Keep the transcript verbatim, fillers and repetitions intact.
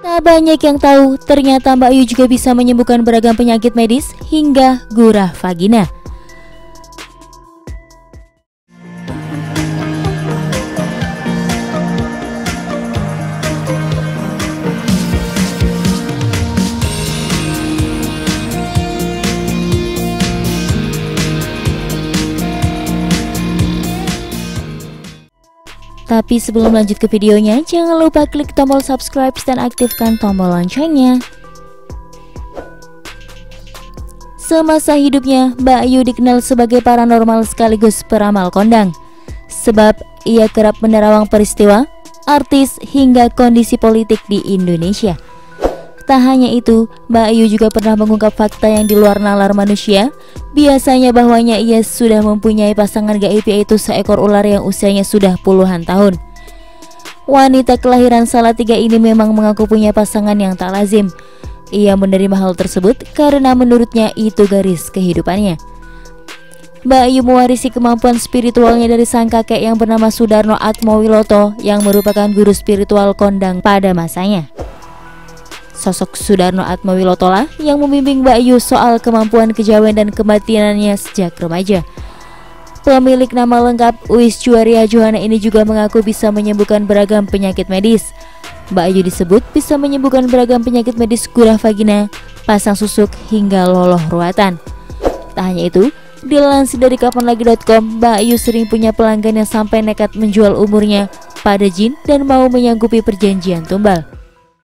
Tak banyak yang tahu, ternyata Mbak Ayu juga bisa menyembuhkan beragam penyakit medis hingga gurah vagina. Tapi sebelum lanjut ke videonya, jangan lupa klik tombol subscribe dan aktifkan tombol loncengnya. Semasa hidupnya, Mbak Ayu dikenal sebagai paranormal sekaligus peramal kondang. Sebab ia kerap menerawang peristiwa, artis hingga kondisi politik di Indonesia. Tak hanya itu, Mbak Ayu juga pernah mengungkap fakta yang di luar nalar manusia. Biasanya bahwanya ia sudah mempunyai pasangan gaib, yaitu seekor ular yang usianya sudah puluhan tahun. Wanita kelahiran Salatiga ini memang mengaku punya pasangan yang tak lazim. Ia menerima hal tersebut karena menurutnya itu garis kehidupannya. Mbak Ayu mewarisi kemampuan spiritualnya dari sang kakek yang bernama Sudarno Atma Wilotola, yang merupakan guru spiritual kondang pada masanya. Sosok Sudarno Atma Wilotola yang membimbing Mbak Ayu soal kemampuan kejawen dan kematiannya sejak remaja. Pemilik nama lengkap Uis Juwariha Johana ini juga mengaku bisa menyembuhkan beragam penyakit medis. Mbak Ayu disebut bisa menyembuhkan beragam penyakit medis gurah vagina, pasang susuk hingga loloh ruatan. Tak hanya itu, dilansir dari Kapan Lagi dot com, Mbak Ayu sering punya pelanggan yang sampai nekat menjual umurnya pada jin dan mau menyanggupi perjanjian tumbal.